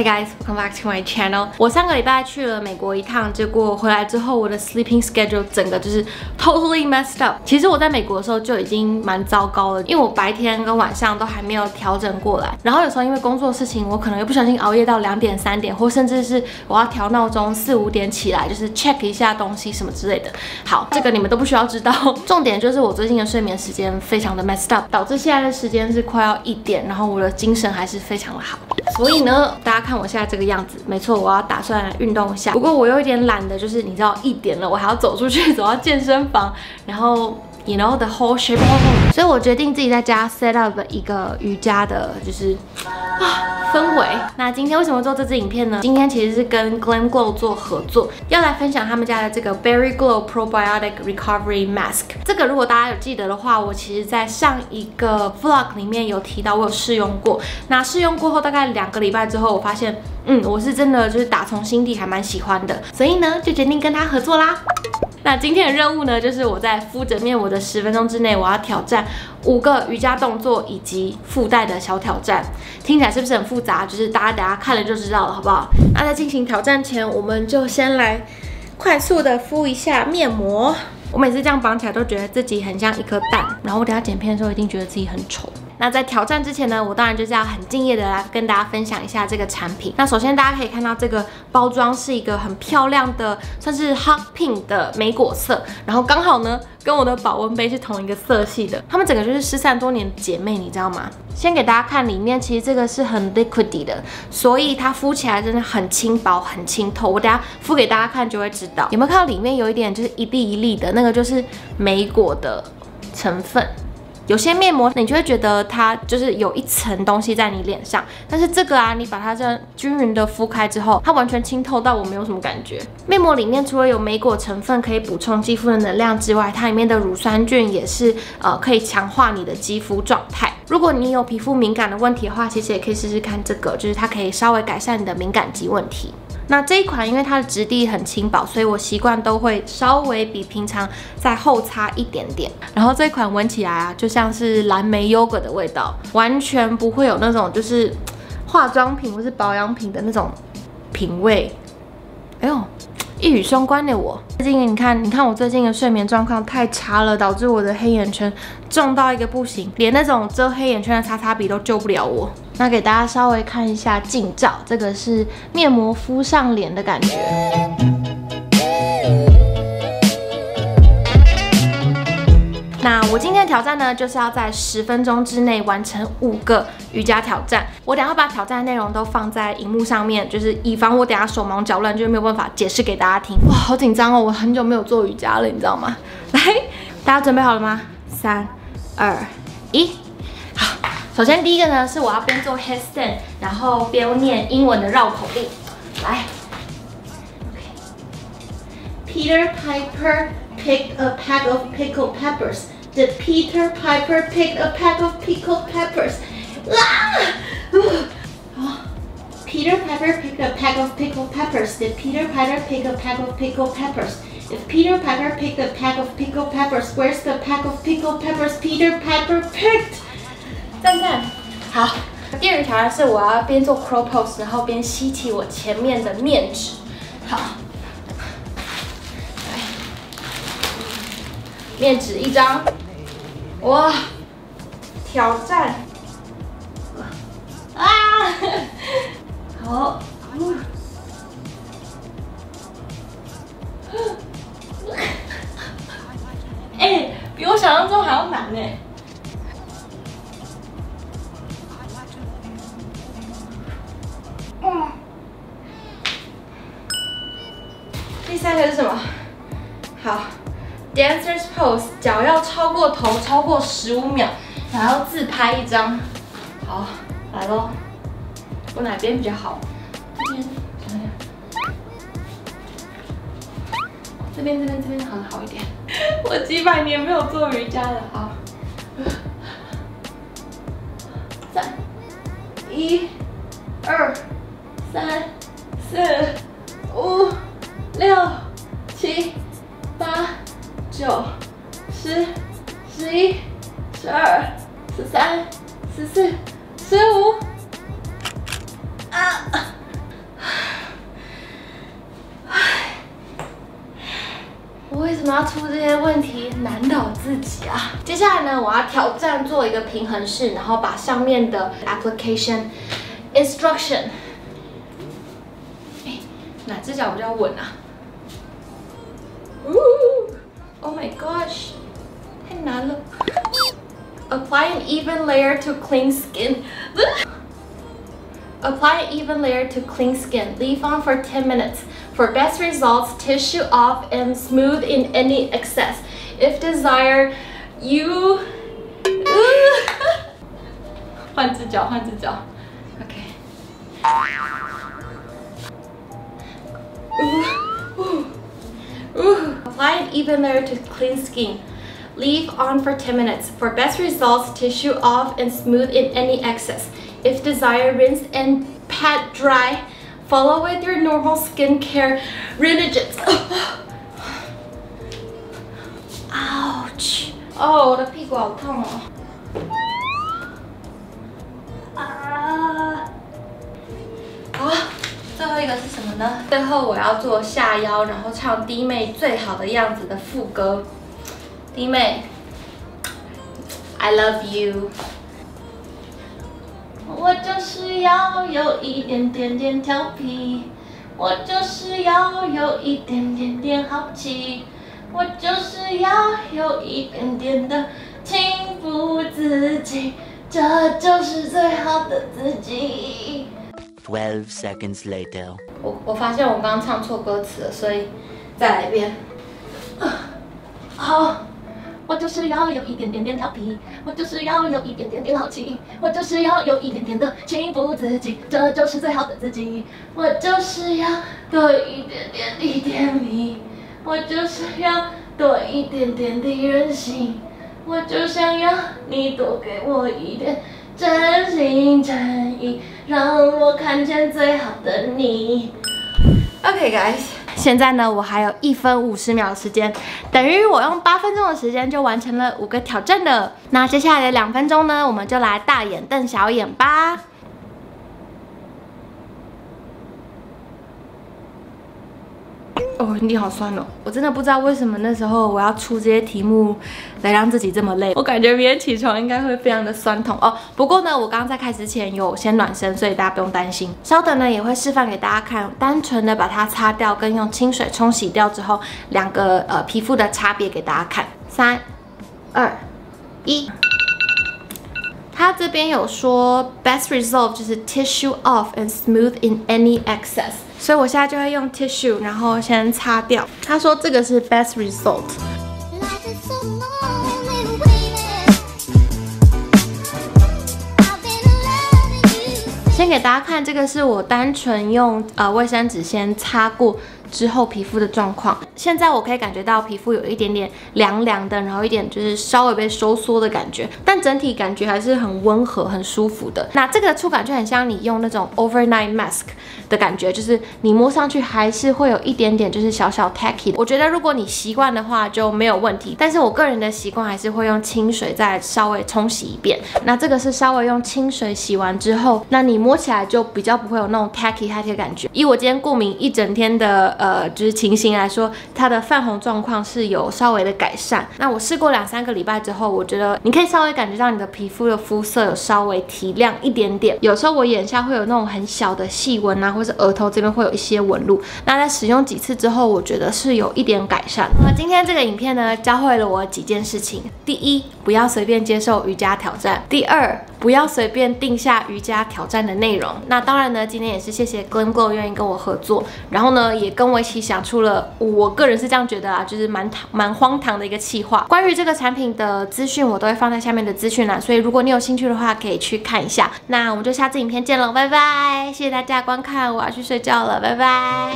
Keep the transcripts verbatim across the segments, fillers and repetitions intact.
Hi guys, welcome back to my channel. 我上个礼拜去了美国一趟，结果回来之后我的 sleeping schedule 整个就是 totally messed up。其实我在美国的时候就已经蛮糟糕了，因为我白天跟晚上都还没有调整过来。然后有时候因为工作事情，我可能又不小心熬夜到两点、三点，或甚至是我要调闹钟四五点起来，就是 check 一下东西什么之类的。好，这个你们都不需要知道。重点就是我最近的睡眠时间非常的 messed up， 导致现在的时间是快要一点，然后我的精神还是非常的好。所以呢，大家。 看我现在这个样子，没错，我要打算运动一下。不过我有一点懒的，就是你知道一点了，我还要走出去，走到健身房，然后 you know the whole shit。所以我决定自己在家 set up 一个瑜伽的，就是啊氛围。那今天为什么做这支影片呢？今天其实是跟 Glam Glow 做合作，要来分享他们家的这个 Berry Glow Probiotic Recovery Mask。这个如果大家有记得的话，我其实在上一个 vlog 里面有提到，我有试用过。那试用过后大概两个礼拜之后，我发现，嗯，我是真的就是打从心底还蛮喜欢的，所以呢就决定跟他合作啦。 那今天的任务呢，就是我在敷着面膜的十分钟之内，我要挑战五个瑜伽动作以及附带的小挑战。听起来是不是很复杂？就是大家等下看了就知道了，好不好？那在进行挑战前，我们就先来快速的敷一下面膜。我每次这样绑起来都觉得自己很像一颗蛋，然后我等下剪片的时候一定觉得自己很丑。 那在挑战之前呢，我当然就是要很敬业的来跟大家分享一下这个产品。那首先大家可以看到这个包装是一个很漂亮的，算是 hot pink 的莓果色，然后刚好呢跟我的保温杯是同一个色系的。它们整个就是失散多年的姐妹，你知道吗？先给大家看里面，其实这个是很 liquidy 的，所以它敷起来真的很轻薄、很清透。我等下敷给大家看就会知道，有没有看到里面有一点就是一粒一粒的那个就是莓果的成分。 有些面膜你就会觉得它就是有一层东西在你脸上，但是这个啊，你把它这样均匀的敷开之后，它完全清透到我没有什么感觉。面膜里面除了有莓果成分可以补充肌肤的能量之外，它里面的乳酸菌也是呃可以强化你的肌肤状态。如果你有皮肤敏感的问题的话，其实也可以试试看这个，就是它可以稍微改善你的敏感肌问题。 那这一款因为它的质地很轻薄，所以我习惯都会稍微比平常再厚擦一点点。然后这一款闻起来啊，就像是蓝莓优格的味道，完全不会有那种就是化妆品或是保养品的那种品味。哎呦，一语双关的我。最近你看，你看我最近的睡眠状况太差了，导致我的黑眼圈重到一个不行，连那种遮黑眼圈的擦擦笔都救不了我。 那给大家稍微看一下近照，这个是面膜敷上脸的感觉。那我今天的挑战呢，就是要在十分钟之内完成五个瑜伽挑战。我等一下把挑战内容都放在荧幕上面，就是以防我等一下手忙脚乱，就是没有办法解释给大家听。哇，好紧张哦！我很久没有做瑜伽了，你知道吗？来，大家准备好了吗？三、二、一。 首先第一个呢，是我要边做 headstand， 然后边念英文的绕口令。来 ，Peter Piper picked a pack of pickled peppers. Did Peter Piper pick a pack of pickled peppers? 啊 ！Peter Piper picked a pack of pickled peppers. Did Peter Piper pick a pack of pickled peppers? If Peter Piper picked a pack of pickled peppers, where's the pack of pickled peppers Peter Piper picked? 赞赞，好。第二条是我要边做 crow pose， 然后边吸起我前面的面纸。好，面纸一张，哇，挑战，啊，好，哎，比我想象中还要难哎。 第三个是什么？好 ，Dancer's Pose， 脚要超过头，超过十五秒，然后自拍一张。好，来咯。我哪边比较好？这边，等一下。这边，这边，这边好像好一点。我几百年没有做瑜伽了，好。三，一，二，三，四，五。 六、七、八、九、十、十一、十二、十三、十四、十五。啊！我为什么要出这些问题难倒自己啊？接下来呢，我要挑战做一个平衡式，然后把上面的 application instruction， 哎，哪只脚比较稳啊？呜 ，Oh my gosh， 太难了。Apply an even layer to clean skin. Apply an even layer to clean skin. Leave on for ten minutes. For best results, tissue off and smooth in any excess. If desired, you... 换只脚，换只脚。OK。Apply an even layer to clean skin. Leave on for ten minutes. For best results, tissue off and smooth in any excess. If desired, rinse and pat dry. Follow with your normal skincare renegades. Ouch! Oh, 我的屁股好痛哦！啊！好，最后一个是什么呢？最后我要做下腰，然后唱弟妹最好的样子的副歌。弟妹 ，I love you。 我就是要有一点点点调皮，我就是要有一点点点好奇，我就是要有一点点的情不自禁，这就是最好的自己。Twelve seconds later， 我我发现我刚刚唱错歌词了，所以再来一遍。好。 我就是要有一点点点调皮，我就是要有一点点点好奇，我就是要有一点点的情不自禁，这就是最好的自己。我就是要多一点点的甜蜜，我就是要多一点点的任性，我就想要你多给我一点真心真意，让我看见最好的你。Okay, guys. 现在呢，我还有一分五十秒的时间，等于我用八分钟的时间就完成了五个挑战了。那接下来的两分钟呢，我们就来大眼瞪小眼吧。哦，你好酸哦！我真的不知道为什么那时候我要出这些题目来让自己这么累。我感觉明天起床应该会非常的酸痛哦。不过呢，我刚刚在开始前有先暖身，所以大家不用担心。稍等呢也会示范给大家看，单纯的把它擦掉跟用清水冲洗掉之后，两个呃皮肤的差别给大家看。三、二、一。 他这边有说 best result 就是 tissue off and smooth in any excess， 所以我现在就会用 tissue， 然后先擦掉。他说这个是 best result。先给大家看，这个是我单纯用呃卫生纸先擦过。 之后皮肤的状况，现在我可以感觉到皮肤有一点点凉凉的，然后一点就是稍微被收缩的感觉，但整体感觉还是很温和、很舒服的。那这个触感就很像你用那种 overnight mask 的感觉，就是你摸上去还是会有一点点就是小小 tacky。我觉得如果你习惯的话就没有问题，但是我个人的习惯还是会用清水再稍微冲洗一遍。那这个是稍微用清水洗完之后，那你摸起来就比较不会有那种 tacky tacky 的感觉。以我今天过敏一整天的。 呃，就是情形来说，它的泛红状况是有稍微的改善。那我试过两三个礼拜之后，我觉得你可以稍微感觉到你的皮肤的肤色有稍微提亮一点点。有时候我眼下会有那种很小的细纹啊，或是额头这边会有一些纹路。那在使用几次之后，我觉得是有一点改善。那今天这个影片呢，教会了我几件事情：第一，不要随便接受瑜伽挑战；第二， 不要随便定下瑜伽挑战的内容。那当然呢，今天也是谢谢 Glam Glow 愿意跟我合作，然后呢，也跟我一起想出了我个人是这样觉得啊，就是蛮蛮荒唐的一个企划。关于这个产品的资讯，我都会放在下面的资讯栏，所以如果你有兴趣的话，可以去看一下。那我们就下次影片见了，拜拜！谢谢大家观看，我要去睡觉了，拜拜。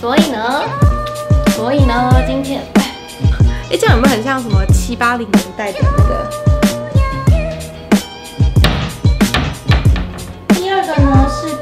所以呢，所以呢，今天。 哎、欸，这样有没有很像什么七八零年代的那个？第二个呢是。